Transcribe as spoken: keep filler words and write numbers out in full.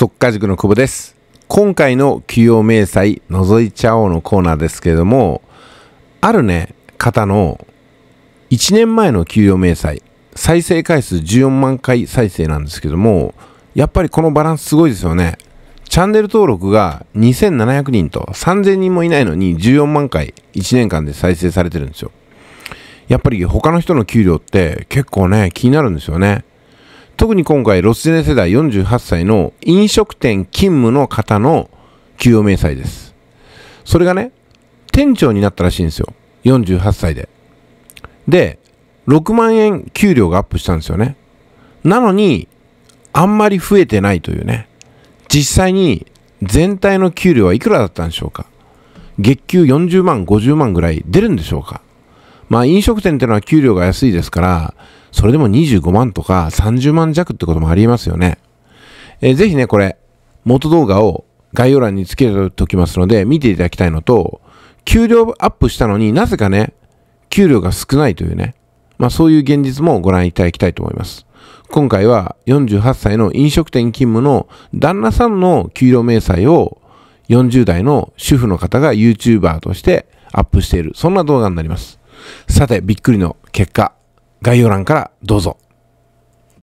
速稼塾の久保です。今回の給与明細覗いちゃおうのコーナーですけれども、あるね方のいちねんまえの給与明細、再生回数じゅうよんまんかい再生なんですけども、やっぱりこのバランスすごいですよね。チャンネル登録がにせんななひゃくにんとさんぜんにんもいないのにじゅうよんまんかいいちねんかんで再生されてるんですよ。やっぱり他の人の給料って結構ね気になるんですよね。特に今回ロスジェネ世代よんじゅうはっさいの飲食店勤務の方の給与明細です。それがね店長になったらしいんですよ、よんじゅうはっさいで。でろくまんえん給料がアップしたんですよね。なのにあんまり増えてないというね。実際に全体の給料はいくらだったんでしょうか。月給よんじゅうまんごじゅうまんぐらい出るんでしょうか。まあ飲食店ってのは給料が安いですから、それでもにじゅうごまんとかさんじゅうまん弱ってこともありえますよね。えー、ぜひね、これ、元動画を概要欄につけておきますので、見ていただきたいのと、給料アップしたのになぜかね、給料が少ないというね、まあそういう現実もご覧いただきたいと思います。今回はよんじゅうはっさいの飲食店勤務の旦那さんの給料明細をよんじゅうだいの主婦の方が ユーチューバー としてアップしている、そんな動画になります。さて、びっくりの結果、概要欄からどうぞ。